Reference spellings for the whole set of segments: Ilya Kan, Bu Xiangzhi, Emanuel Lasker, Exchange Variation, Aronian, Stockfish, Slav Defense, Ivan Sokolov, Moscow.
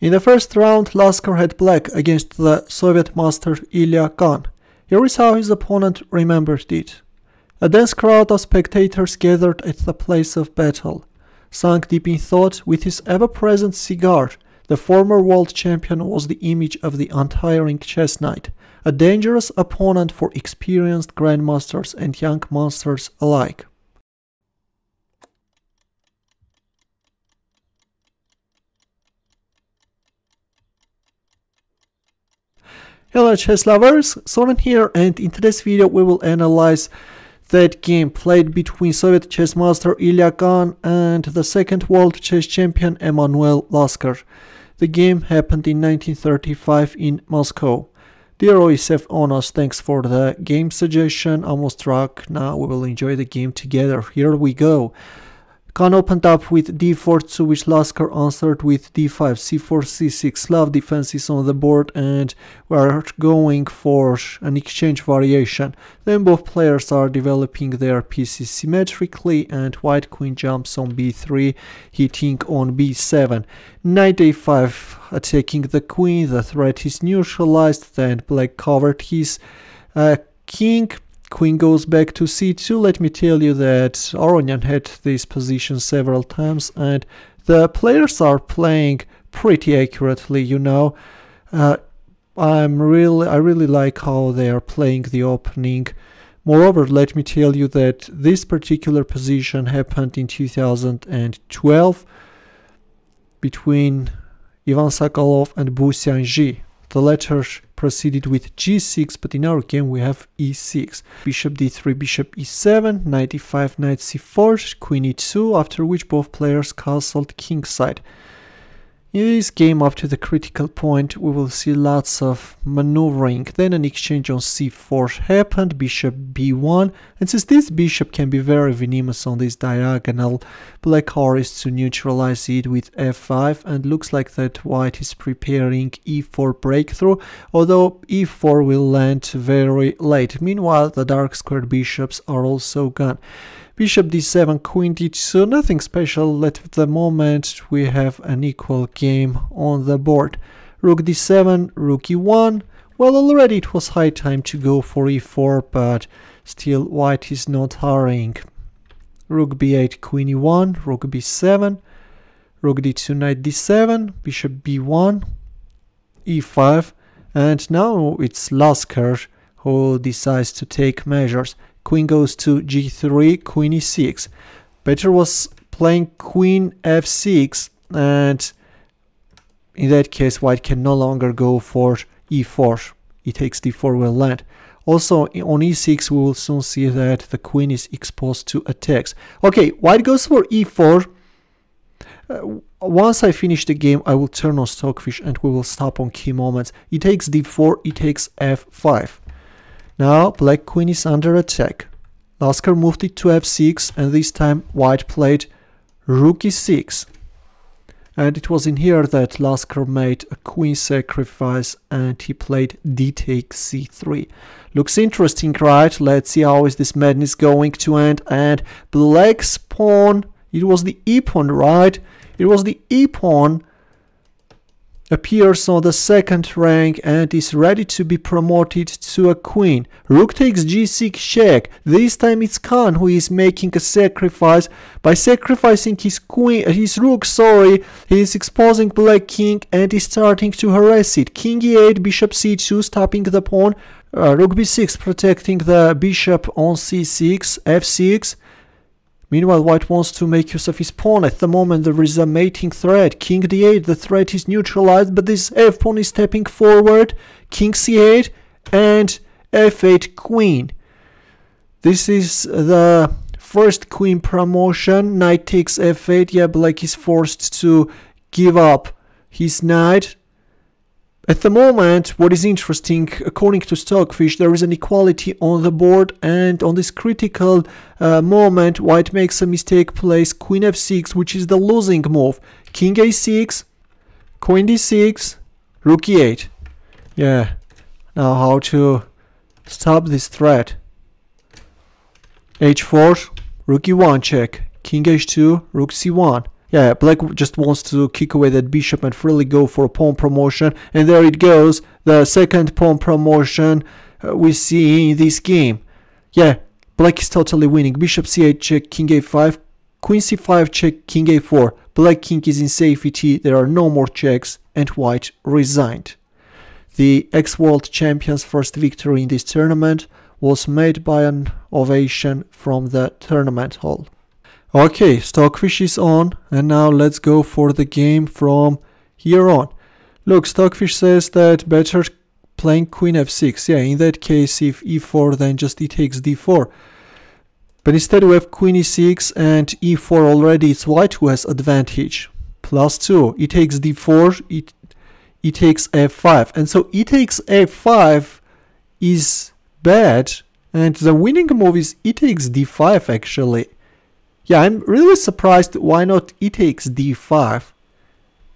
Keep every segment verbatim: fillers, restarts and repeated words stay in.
In the first round, Lasker had black against the Soviet master Ilya Kan. Here is how his opponent remembered it. A dense crowd of spectators gathered at the place of battle. Sunk deep in thought, with his ever-present cigar, the former world champion was the image of the untiring chess knight, a dangerous opponent for experienced grandmasters and young monsters alike. Hello chess lovers, Soren here, and in today's video we will analyze that game played between Soviet chess master Ilya Kan and the second world chess champion Emanuel Lasker. The game happened in nineteen thirty-five in Moscow. Dear O S F Onos, thanks for the game suggestion. Almost struck. Now we will enjoy the game together. Here we go. Kan opened up with d four, to which Lasker answered with d five, c four, c six. Slav defense is on the board and we are going for an exchange variation. Then both players are developing their pieces symmetrically and white queen jumps on b three, hitting on b seven. Knight a five, attacking the queen, the threat is neutralized, then black covered his uh, king. Queen goes back to c two. Let me tell you that Aronian had this position several times and the players are playing pretty accurately, you know. Uh, I'm really, I really like how they are playing the opening. Moreover, let me tell you that this particular position happened in two thousand twelve between Ivan Sokolov and Bu Xiangzhi. The latter proceeded with g six, but in our game we have e six, bishop d three, bishop e seven, knight e five, knight c four, queen e two, after which both players castled kingside. In this game, up to the critical point, we will see lots of maneuvering. Then an exchange on c four happened, bishop b one, and since this bishop can be very venomous on this diagonal, black hurries to neutralize it with f five, and looks like that white is preparing e four breakthrough, although e four will land very late. Meanwhile, the dark squared bishops are also gone. Bishop d seven, queen d two, nothing special. At the moment we have an equal game on the board. Rook d seven, rook e one. Well, already it was high time to go for e four, but still white is not hurrying. Rook b eight, queen e one, rook b seven, rook d two, knight d seven, bishop b one, e five, and now it's Lasker who decides to take measures. Queen goes to g three, queen e six. Better was playing queen f six, and in that case white can no longer go for e four. It takes d four will land. Also on e six we will soon see that the queen is exposed to attacks. Okay, white goes for e four. Uh, once I finish the game I will turn on Stockfish and we will stop on key moments. It takes d four, it takes f five. Now black queen is under attack. Lasker moved it to f six, and this time white played rook e six. And it was in here that Lasker made a queen sacrifice and he played d takes c three. Looks interesting, right? Let's see how is this madness going to end. And black's pawn, it was the e-pawn, right? It was the e-pawn. Appears on the second rank and is ready to be promoted to a queen. Rook takes g six check. This time it's Kan who is making a sacrifice. By sacrificing his queen, his rook, sorry, he is exposing black king and is starting to harass it. King e eight, bishop c two, stopping the pawn. Uh, rook b six, protecting the bishop on c six, f six. Meanwhile, white wants to make use of his pawn. At the moment there is a mating threat. King d eight, the threat is neutralized, but this f-pawn is stepping forward. King c eight and f eight queen. This is the first queen promotion. Knight takes f eight. Yeah, black is forced to give up his knight. At the moment, what is interesting, according to Stockfish, there is an equality on the board, and on this critical uh, moment, white makes a mistake, plays queen f six, which is the losing move. King a six, queen d six, rook e eight. Yeah, now how to stop this threat? h four, rook e one check, king h two, rook c one. Yeah, black just wants to kick away that bishop and freely go for a pawn promotion. And there it goes, the second pawn promotion uh, we see in this game. Yeah, black is totally winning. Bishop c eight check, king a five, queen c five check, king a four. Black king is in safety, there are no more checks, and white resigned. The ex-world champion's first victory in this tournament was made by an ovation from the tournament hall. Okay, Stockfish is on, and now let's go for the game from here on. Look, Stockfish says that better playing queen f six. Yeah, in that case, if e four, then just e takes d four. But instead we have queen e six and e four already. It's white who has advantage. Plus two, e takes d four, e, e takes f five. And so e takes f five is bad, and the winning move is e takes d five actually. Yeah, I'm really surprised why not e takes d five.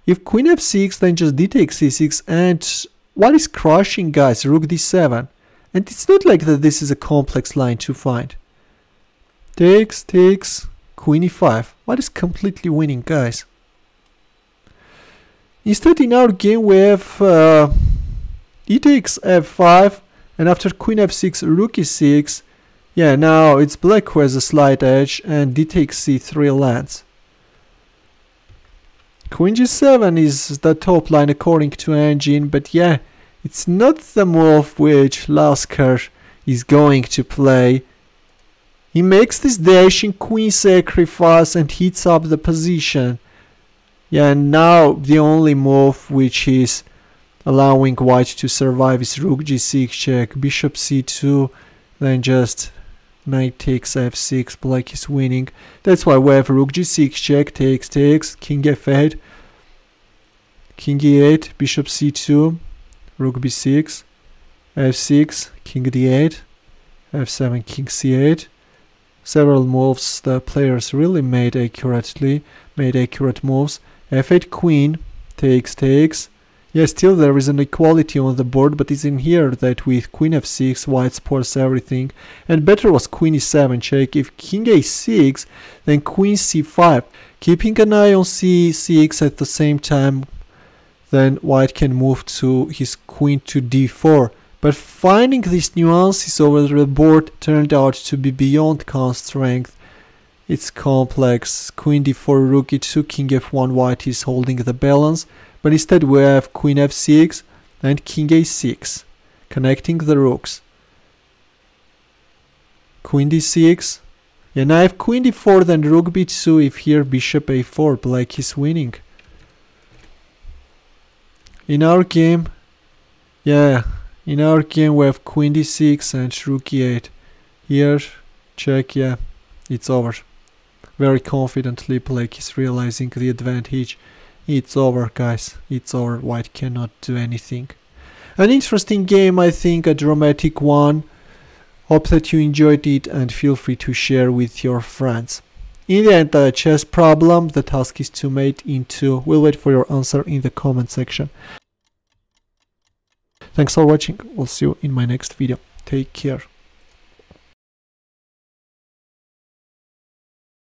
If queen f six, then just d takes c six, and what is crushing, guys? Rook d seven. And it's not like that this is a complex line to find. Takes, takes, queen e five. What is completely winning, guys? Instead, in our game we have uh, e takes f five, and after queen f six, rook e six. Yeah, now it's black who has a slight edge, and d takes c three lands. Queen g seven is the top line according to engine, but yeah, it's not the move which Lasker is going to play. He makes this dashing queen sacrifice and heats up the position. Yeah, and now the only move which is allowing white to survive is rook g six check, bishop c two, then just knight takes f six. Black is winning. That's why we have rook g six check, takes, takes, king f eight, king e eight, bishop c two, rook b six, f six, king d eight, f seven, king c eight. Several moves the players really made accurately, made accurate moves. f eight queen, takes, takes. Yes, yeah, still there is an equality on the board, but it's in here that with queen f six, white spoils everything. And better was queen e seven check. If king a six, then queen c five. Keeping an eye on c six at the same time, then white can move to his queen to d four. But finding these nuances over the board turned out to be beyond Kan's strength. It's complex. Queen d four, rook e two, king f one, white is holding the balance. But instead we have queen f six and king a six, connecting the rooks. Queen d six, and yeah, I have queen d four, then rook b two, if here bishop a four, black is winning. In our game, yeah, in our game we have queen d six and rook e eight. Here, check, yeah, it's over. Very confidently black is realizing the advantage. It's over, guys, it's over. White cannot do anything. An interesting game, I think, a dramatic one. Hope that you enjoyed it, and feel free to share with your friends. In the end, the chess problem, the task is to mate into. We'll wait for your answer in the comment section. Thanks for watching. We'll see you in my next video. Take care.